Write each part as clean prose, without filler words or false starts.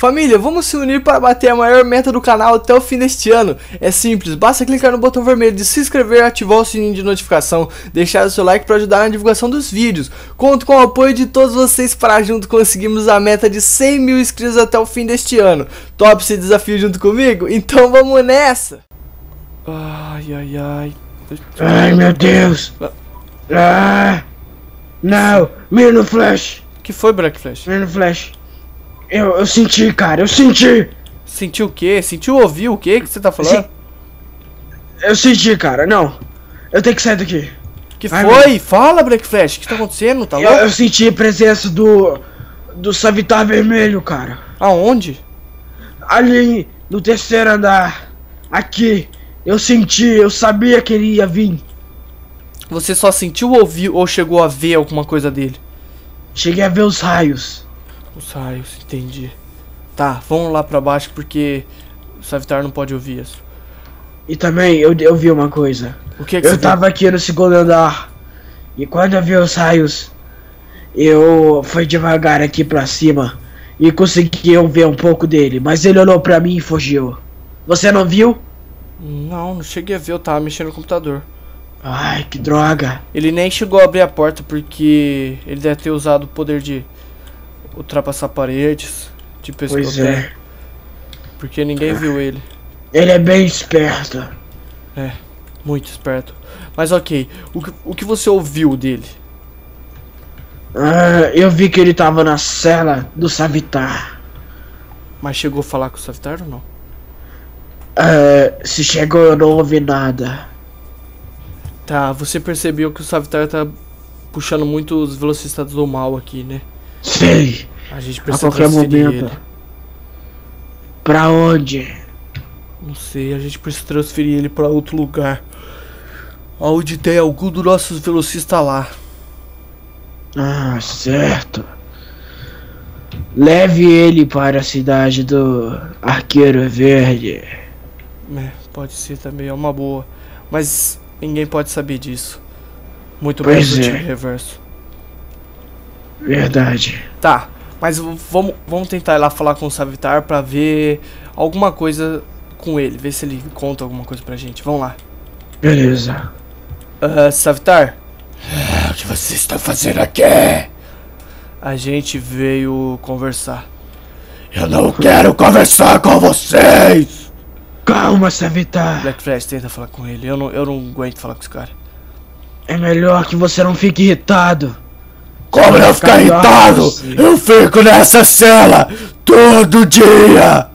Família, vamos se unir para bater a maior meta do canal até o fim deste ano. É simples, basta clicar no botão vermelho de se inscrever, ativar o sininho de notificação, deixar o seu like para ajudar na divulgação dos vídeos. Conto com o apoio de todos vocês para junto conseguirmos a meta de 100 mil inscritos até o fim deste ano. Top esse desafio junto comigo? Então vamos nessa! Ai, ai, ai... Ai, meu Deus! Ah! Não! Menino Flash! Que foi, Black Flash? Menino Flash... Eu senti, cara, eu senti! Sentiu o quê? Sentiu ouvir o quê que você tá falando? Eu senti, cara, não. Eu tenho que sair daqui. Que ai, foi? Meu... Fala, Black Flash, o que tá acontecendo? Tá louco? Eu senti a presença do Savitar Vermelho, cara. Aonde? Ali, no terceiro andar. Aqui. Eu senti, eu sabia que ele ia vir. Você só sentiu ouvir ou chegou a ver alguma coisa dele? Cheguei a ver os raios. Os raios, entendi. Tá, vamos lá pra baixo porque o Savitar não pode ouvir isso. E também eu vi uma coisa. O que é que eu tava aqui no segundo andar e quando eu vi os raios, eu fui devagar aqui pra cima e consegui ver um pouco dele, mas ele olhou pra mim e fugiu. Você não viu? Não, não cheguei a ver, eu tava mexendo no computador. Ai, que droga. Ele nem chegou a abrir a porta porque ele deve ter usado o poder de... ultrapassar paredes, de pescoço. Pois é. Porque ninguém viu ele. Ele é bem esperto. É, muito esperto. Mas ok, o que você ouviu dele? Eu vi que ele tava na cela do Savitar. Mas chegou a falar com o Savitar ou não? Se chegou eu não ouvi nada. Tá, você percebeu que o Savitar tá puxando muito os velocistas do mal aqui, né? Sei. A gente precisa a qualquer momento. Ele. Pra onde? Não sei, a gente precisa transferir ele pra outro lugar. Onde tem algum dos nossos velocistas lá. Ah, certo. Leve ele para a cidade do Arqueiro Verde. É, pode ser também, é uma boa. Mas ninguém pode saber disso. Muito bem do time reverso. Verdade. Tá, mas vamos tentar ir lá falar com o Savitar pra ver alguma coisa com ele. Ver se ele conta alguma coisa pra gente. Vamos lá. Beleza. Savitar? O que você está fazendo aqui? A gente veio conversar. Eu não quero conversar com vocês! Calma, Savitar. Black Flash, tenta falar com ele. Eu não aguento falar com esse cara. É melhor que você não fique irritado. Como eu ficar irritado? Eu fico nessa cela todo dia!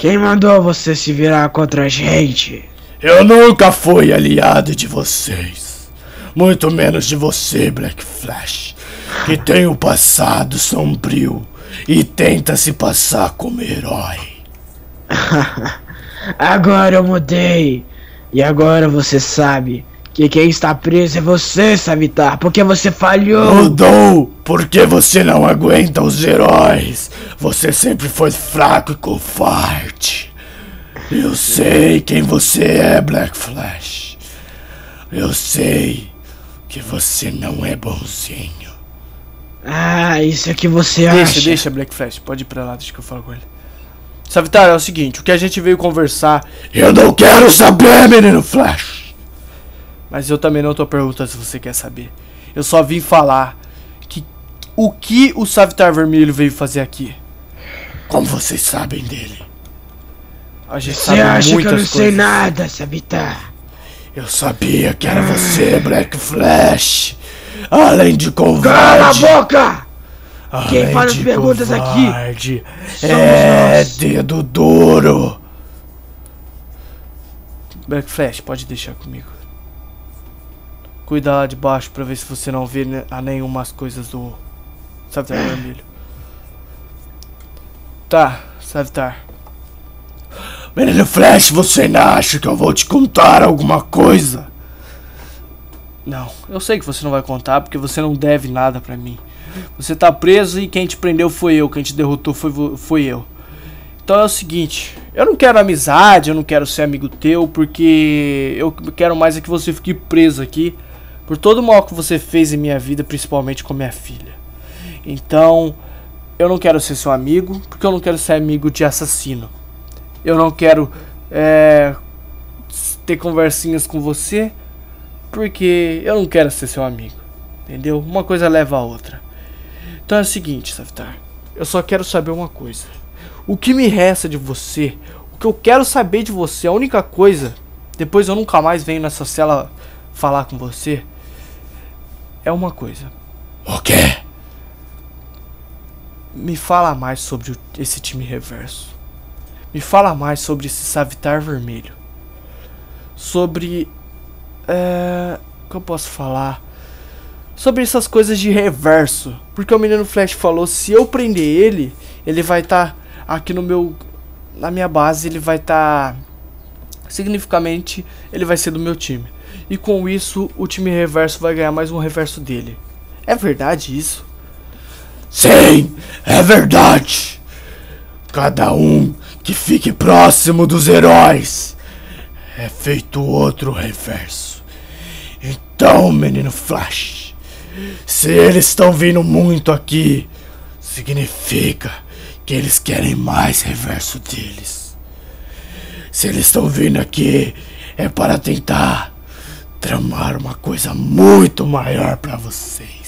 Quem mandou você se virar contra a gente? Eu nunca fui aliado de vocês. Muito menos de você, Black Flash, que tem um passado sombrio e tenta se passar como herói. Agora eu mudei. E agora você sabe. E quem está preso é você, Savitar, porque você falhou. Mudou, porque você não aguenta os heróis. Você sempre foi fraco e covarde. Eu sei quem você é, Black Flash. Eu sei que você não é bonzinho. Ah, isso é que você acha. Deixa, Black Flash, pode ir pra lá, deixa que eu falo com ele. Savitar, é o seguinte, o que a gente veio conversar... Eu não quero saber, Menino Flash. Mas eu também não tô perguntando se você quer saber. Eu só vim falar que o Savitar Vermelho veio fazer aqui. Como vocês sabem dele? A gente sabe muitas coisas. Você acha que eu não sei nada, Savitar? Eu sabia que era você, Black Flash. Além de covarde... Cala a boca! Quem faz as perguntas covarde, aqui? É dedo duro. Black Flash, pode deixar comigo. Cuidar lá de baixo pra ver se você não vê nenhuma das coisas do Savitar Vermelho. Tá, Savitar. Menino Flash, você não acha que eu vou te contar alguma coisa? Não, eu sei que você não vai contar porque você não deve nada pra mim. Você tá preso e quem te prendeu foi eu, quem te derrotou foi eu. Então é o seguinte, eu não quero amizade, eu não quero ser amigo teu, porque eu quero mais é que você fique preso aqui. Por todo o mal que você fez em minha vida, principalmente com minha filha. Então, Eu não quero ser seu amigo, porque eu não quero ser amigo de assassino. Eu não quero ter conversinhas com você, porque eu não quero ser seu amigo. Entendeu? Uma coisa leva a outra. Então é o seguinte, Savitar. Eu só quero saber uma coisa. O que me resta de você, o que eu quero saber de você, a única coisa, depois eu nunca mais venho nessa cela falar com você, é uma coisa. O quê? Me fala mais sobre esse time reverso. Me fala mais sobre esse Savitar Vermelho. Sobre... o que eu posso falar? Sobre essas coisas de reverso. Porque o Menino Flash falou, se eu prender ele, ele vai estar aqui no meu... Na minha base, ele vai estar... Significativamente, ele vai ser do meu time. E com isso, o time reverso vai ganhar mais um reverso dele. É verdade isso? Sim, é verdade. Cada um que fique próximo dos heróis é feito outro reverso. Então, Menino Flash, se eles estão vindo muito aqui, significa que eles querem mais reverso deles. Se eles estão vindo aqui, é para tentar tramar uma coisa muito maior para vocês.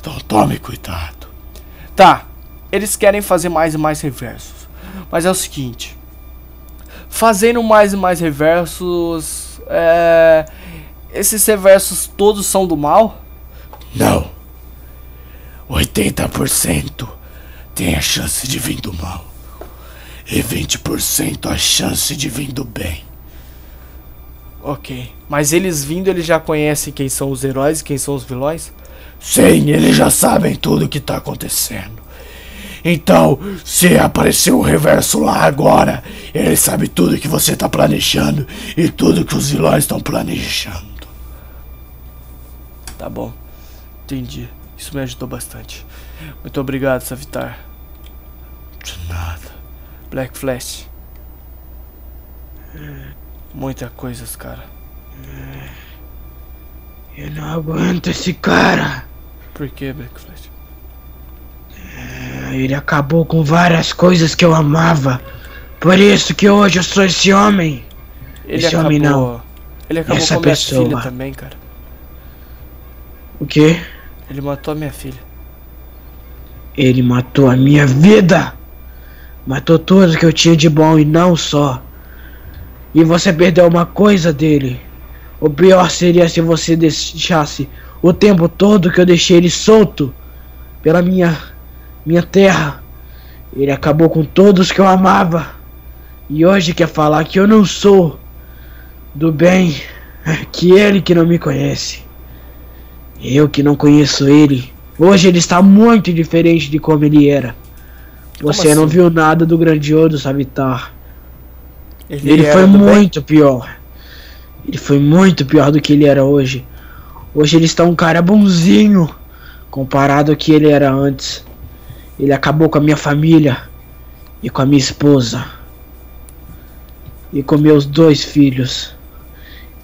Então tome cuidado. Tá, eles querem fazer mais e mais reversos. Mas é o seguinte. Fazendo mais e mais reversos... esses reversos todos são do mal? Não. 80% tem a chance de vir do mal. E 20% a chance de vir do bem. Ok. Mas eles vindo, eles já conhecem quem são os heróis e quem são os vilões? Sim, eles já sabem tudo o que tá acontecendo. Então, se aparecer um reverso lá agora, ele sabe tudo que você tá planejando e tudo que os vilões estão planejando. Tá bom. Entendi. Isso me ajudou bastante. Muito obrigado, Savitar. De nada. Black Flash. Muita coisa, cara. Eu não aguento esse cara. Por que, Black Flash? Ele acabou com várias coisas que eu amava. Por isso que hoje eu sou esse homem. Ele acabou com a minha filha também, cara. O quê? Ele matou a minha filha. Ele matou a minha vida. Matou tudo que eu tinha de bom e não só. E você perdeu uma coisa dele. O pior seria se você deixasse o tempo todo que eu deixei ele solto pela minha terra. Ele acabou com todos que eu amava. E hoje quer falar que eu não sou do bem. Que ele que não me conhece. Eu que não conheço ele. Hoje ele está muito diferente de como ele era. Você não viu nada do grandioso Savitar. Ele foi muito pior. Ele foi muito pior do que ele era hoje. Hoje ele está um cara bonzinho comparado ao que ele era antes. Ele acabou com a minha família e com a minha esposa e com meus dois filhos.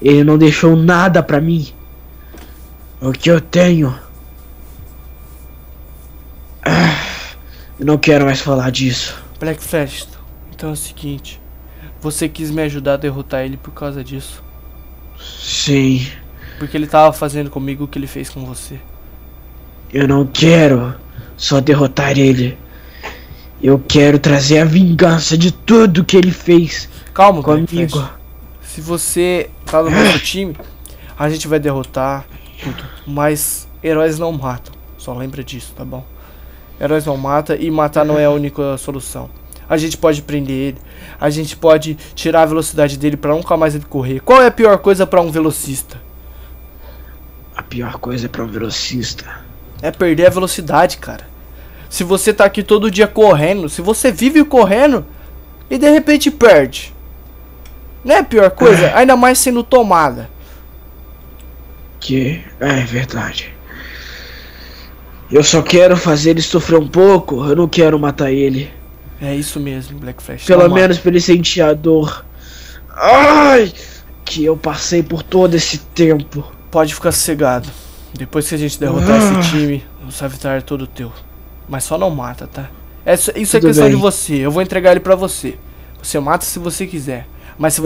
Ele não deixou nada pra mim. O que eu tenho? Eu não quero mais falar disso. Black Flash, então é o seguinte. Você quis me ajudar a derrotar ele por causa disso? Sim. Porque ele tava fazendo comigo o que ele fez com você. Eu não quero só derrotar ele. Eu quero trazer a vingança de tudo que ele fez. Calma, comigo. Se você tá no nosso time, a gente vai derrotar tudo. Mas heróis não matam. Só lembra disso, tá bom? Heróis não matam e matar não é a única solução. A gente pode prender ele. A gente pode tirar a velocidade dele pra nunca mais ele correr. Qual é a pior coisa pra um velocista? A pior coisa pra um velocista é perder a velocidade, cara. Se você tá aqui todo dia correndo, se você vive correndo e de repente perde, não é a pior coisa? Ainda mais sendo tomada. Que é verdade. Eu só quero fazer ele sofrer um pouco. Eu não quero matar ele. É isso mesmo, Black Flash. Pelo menos pra ele sentir a dor. Ai! Que eu passei por todo esse tempo. Pode ficar sossegado. Depois que a gente derrotar esse time, o Savitar é todo teu. Mas só não mata, tá? Isso é questão de você. Eu vou entregar ele pra você. Você mata se você quiser. Mas se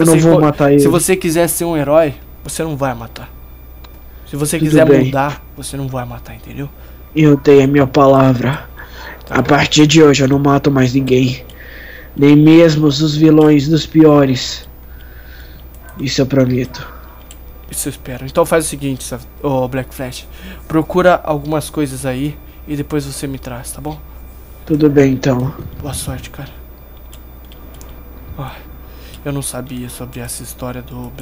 você quiser ser um herói, você não vai matar. Se você quiser mudar, você não vai matar, entendeu? Eu dei a minha palavra. A partir de hoje eu não mato mais ninguém. Nem mesmo os vilões dos piores. Isso eu prometo. Isso eu espero. Então faz o seguinte, Black Flash. Procura algumas coisas aí e depois você me traz, tá bom? Tudo bem, então. Boa sorte, cara. Eu não sabia sobre essa história do Black Flash.